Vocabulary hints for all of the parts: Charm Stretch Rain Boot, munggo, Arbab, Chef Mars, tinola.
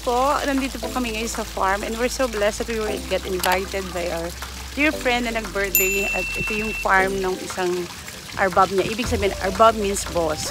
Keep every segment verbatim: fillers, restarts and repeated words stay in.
po, nandito po kami ngayon sa farm and we're so blessed that we were get invited by our dear friend na nag-birthday at ito yung farm ng isang Arbab niya. Ibig sabihin, Arbab means boss.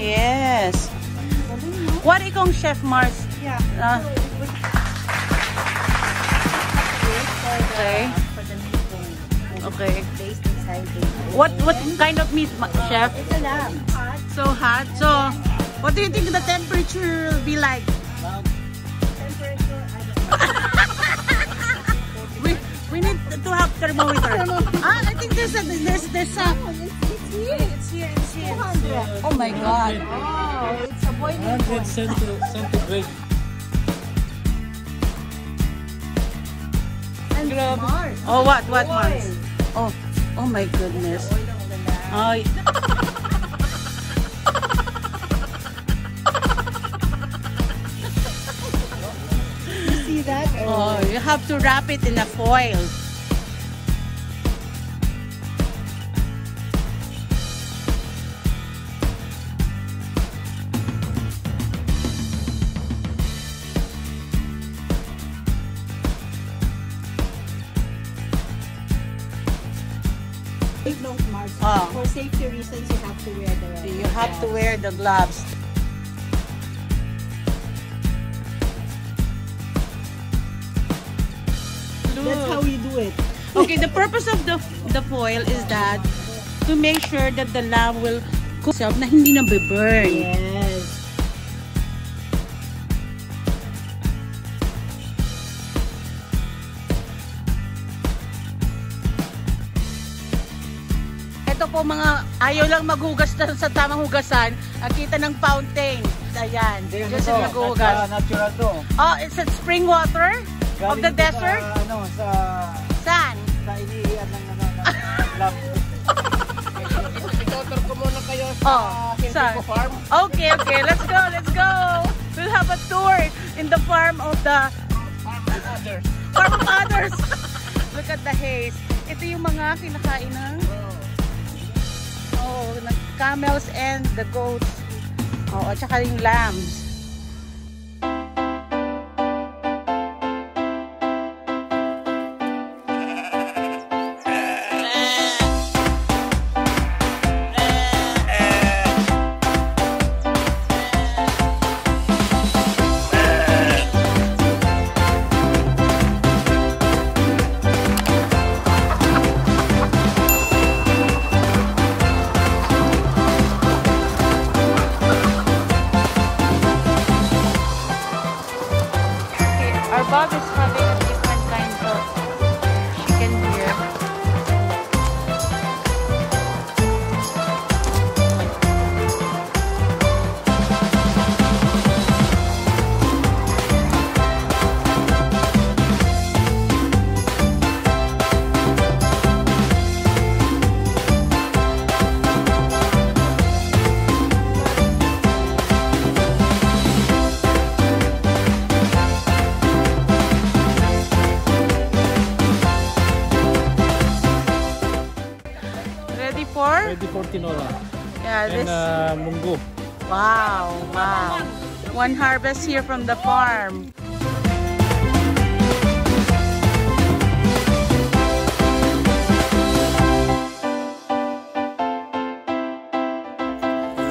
Yes. What ikong Chef Mars? Yeah. Uh, okay. Okay. What what kind of meat, Chef? It's a lamb. So hot. So, what do you think the temperature will be like? Temperature, I don't know. we we need to have thermometer. Ah, I think there's a there's there's a. It's here, it's here. Oh my God. Wow, it's a boiling point. one hundred centigrade. And Mars. Oh, what, what Mars? Oh, oh my goodness. Oh, you see that? Oh, you have to wrap it in a foil. safety reasons, you have to wear the gloves. You have to wear the gloves. That's how you do it. Okay, the purpose of the the foil is that to make sure that the lamb will cook itself na hindi na burn. Yes. Ito po mga ayaw lang maghugas sa tamang hugasan, akita ng fountain. Ayan, just maghugas. Natural to. Oh, it's a spring water of the desert? Sa, ano, sa... Saan? Sa inihiyan ng lamb. I-order ko muna kayo sa Kentucky Farm. Okay, okay. Let's go, let's go. We'll have a tour in the farm of the... Farm of others. Farm of others. Look at the haze. Ito yung mga kinakain ng... Oh, ng camels and the goats. Oh, at saka yung lambs. Arbab is having a different kind of chicken here. Ready for tinola. Yeah, and this... uh, munggo. Wow, wow. One harvest here from the farm.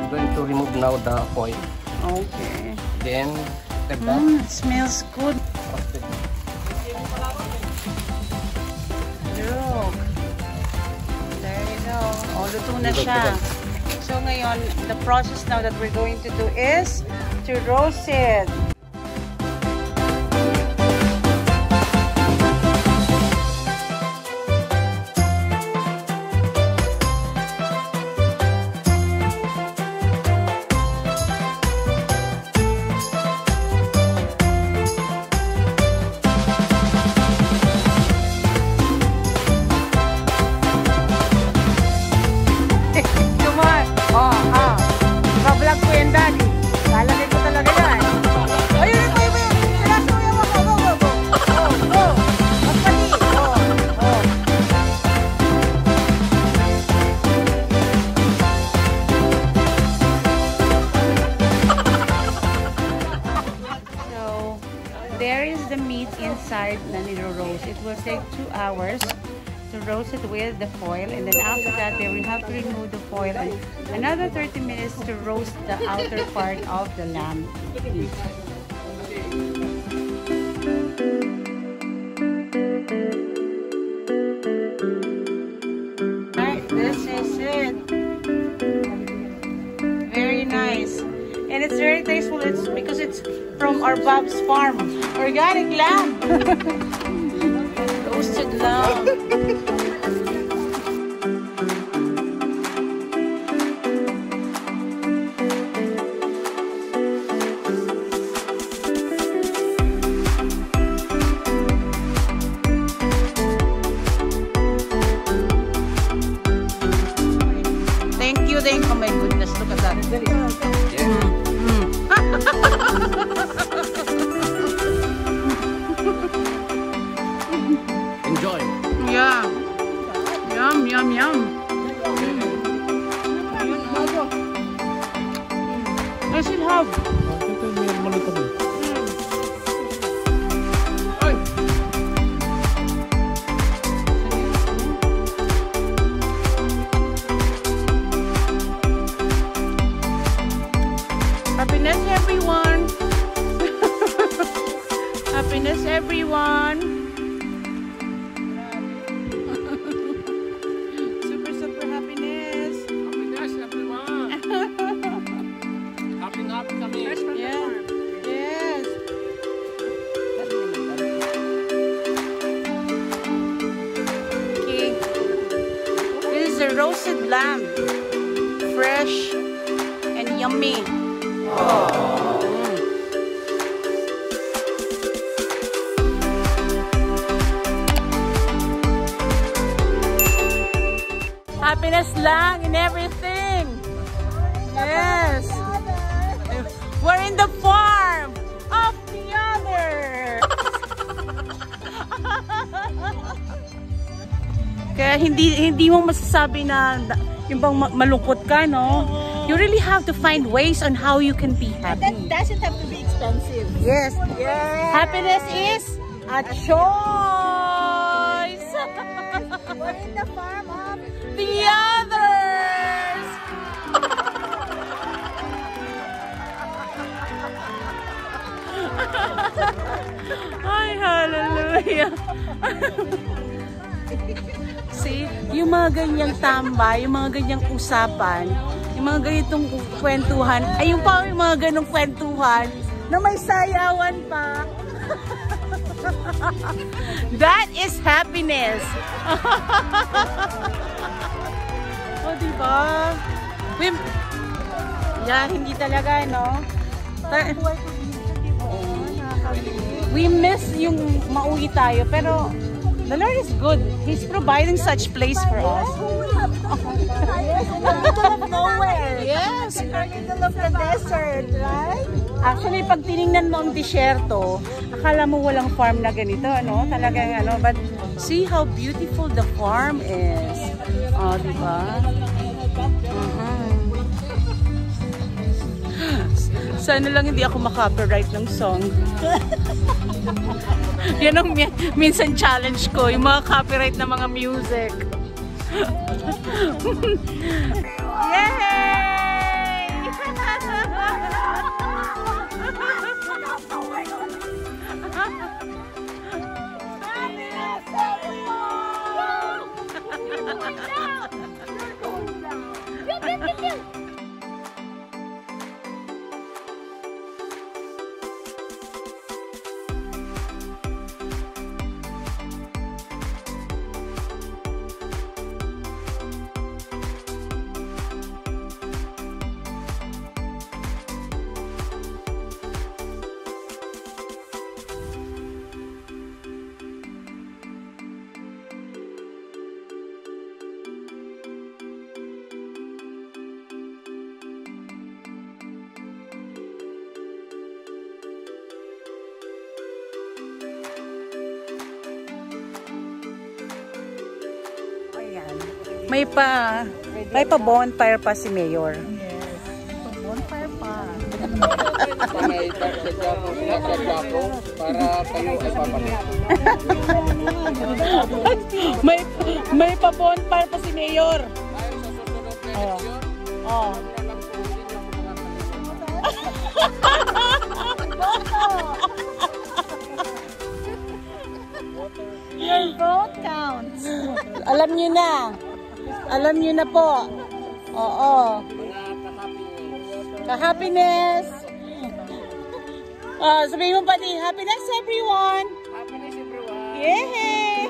We're going to remove now the oil. Okay. Then, like that. Mm, it smells good. Oh, luto na siya. So ngayon, the process now that we're going to do is to roast it. Inside na niro-roast. It will take two hours to roast it with the foil, and then after that they will have to remove the foil and another thirty minutes to roast the outer part of the lamb. Alright, this is it. Very nice. And it's very tasteful. It's because it's from Arbab's farm. Organic lamb. Roasted lamb. Thank you, thank you. Oh my goodness, look at that. Yeah. Enjoy. Yeah. Yum, yum, yum. Mm. I should have. Mm. Happiness, everyone. Happiness, everyone. Super, super happiness. Happiness, everyone. Coming up, coming up. Yeah. Yes. Okay. This is a roasted lamb. Fresh and yummy. Oh. Mm. Happiness lang in everything. Yes. We're in the farm of the others. Kaya hindi hindi mo masasabi na yung bang malungkot ka, no? You really have to find ways on how you can be happy. That doesn't have to be expensive. Yes. Yes. Happiness is a choice. Yes. We're in the farm of the others. Ay, hallelujah. See, yung mga ganyang tambay, yung mga ganyang usapan, yung mga ganitong kwentuhan, ayun pa yung mga ganong kwentuhan na may sayawan pa. That is happiness. O, oh, diba? Yan, yeah, hindi talaga, no? We miss yung mauwi tayo, pero the Lord is good. He's providing such place for us. Nowhere. Yes. In the middle of the desert, right? Actually, pag tinignan mo ang disyerto, akala mo walang farm na ganito, ano? Talagang ano, but see how beautiful the farm is. Oh, di ba? Uh-huh. Sana lang hindi ako maka-copyright ng song. Yan ang min minsan challenge ko, yung mga copyright na mga music. Yay! May pa, may pa bonfire pa si Mayor. Yes. Bonfire pa. May pagkakataon na pagkakataon para tayo ay papatay. May may pa bonfire pa si Mayor. Oh. Oh. Your vote counts. Alam niyo na. Alam niyo na po. Oo. Ka-happiness. Ah, sabihin mo pa din, happiness everyone. Happiness everyone. Yay!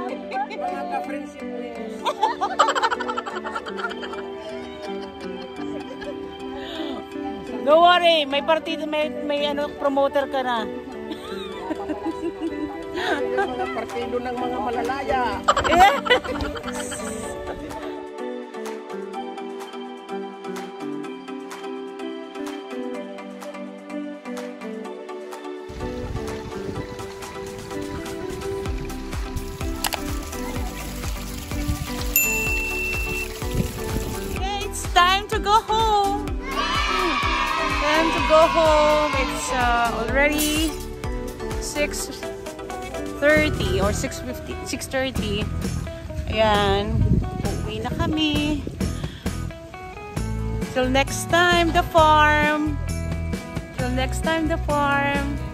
Mga ka-friends everyone. Don't worry, may partido, may, may ano, promoter ka na. Mga partido ng mga malalaya. Go home. Time to go home. It's uh, already six thirty or six fifty, six thirty. Ayan. Uwi na kami. Till next time, the farm. Till next time, the farm.